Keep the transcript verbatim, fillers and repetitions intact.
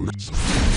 words.